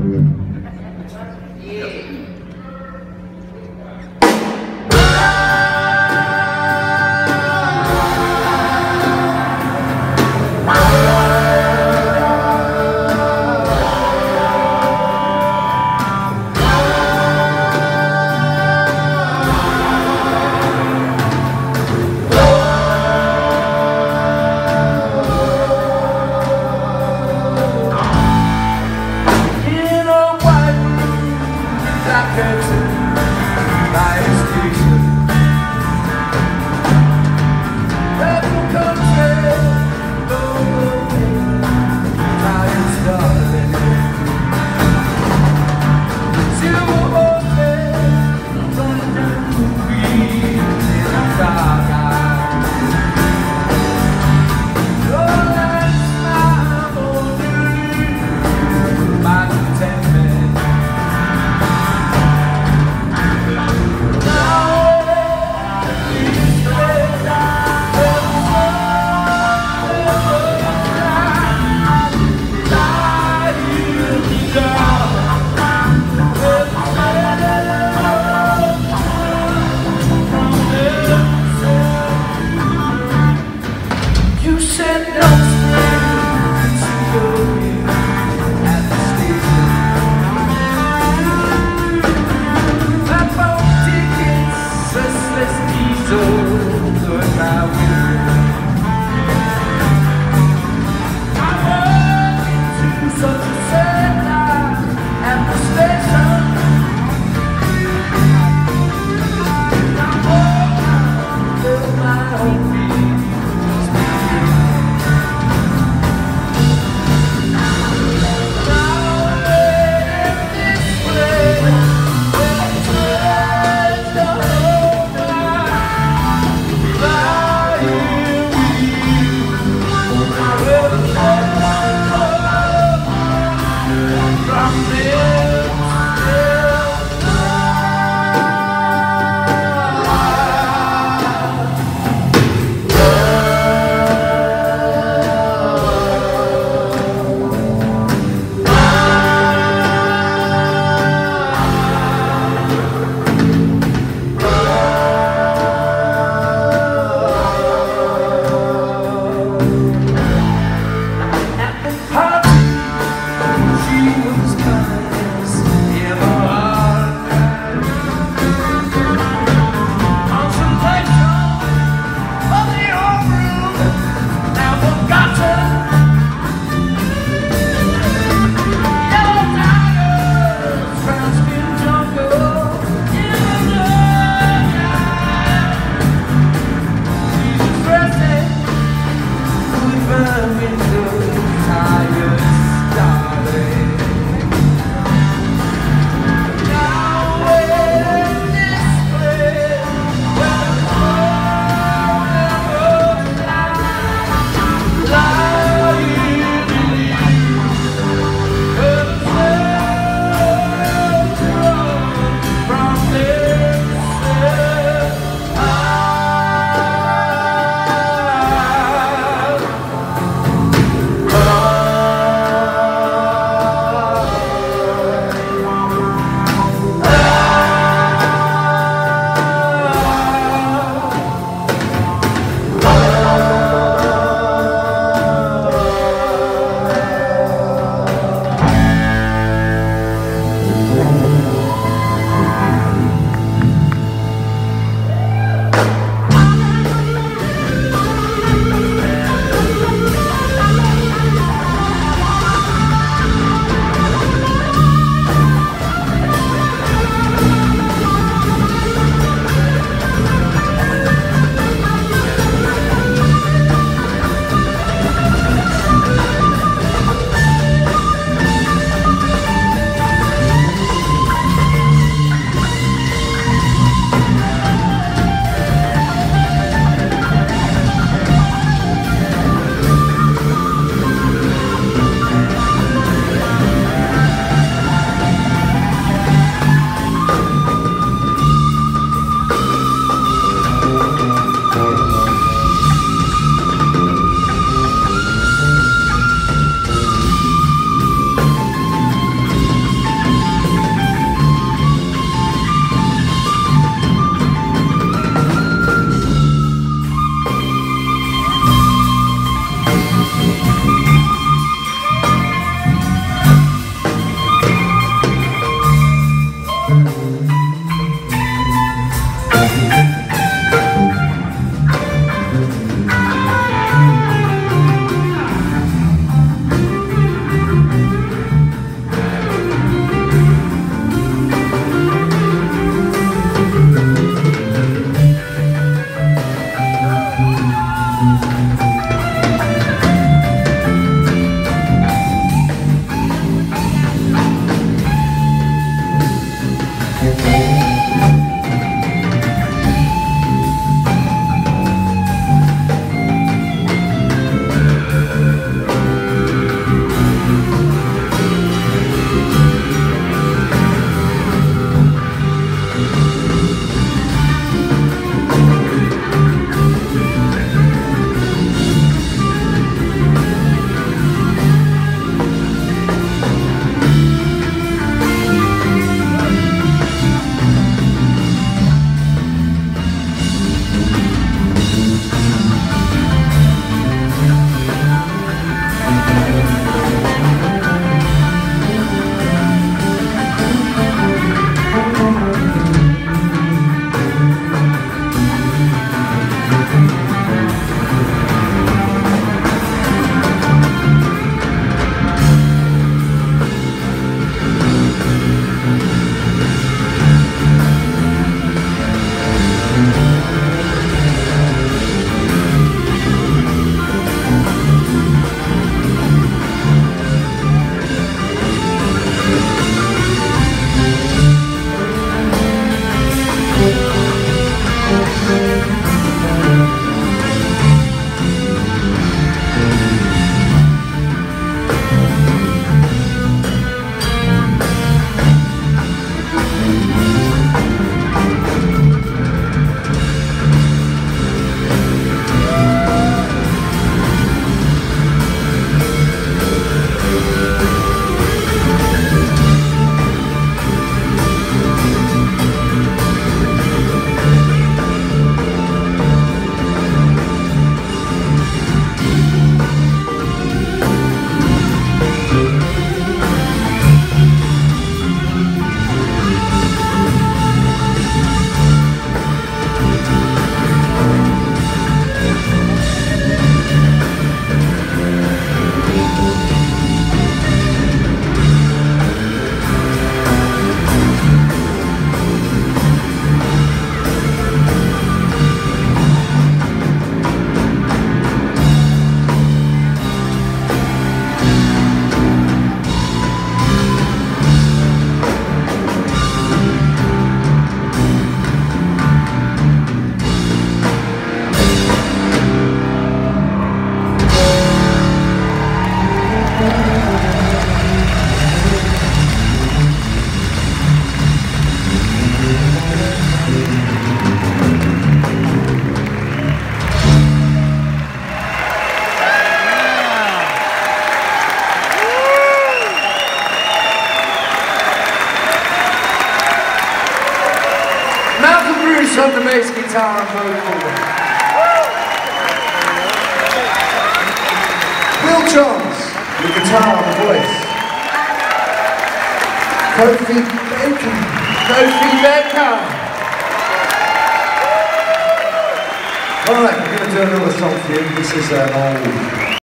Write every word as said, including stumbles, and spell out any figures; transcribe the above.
Tired, starving. Shut the bass guitar and vote over. Will Johns, the guitar and voice. Kofi Baker, Kofi Baker. All right, we're going to do another song for you. This is an old one.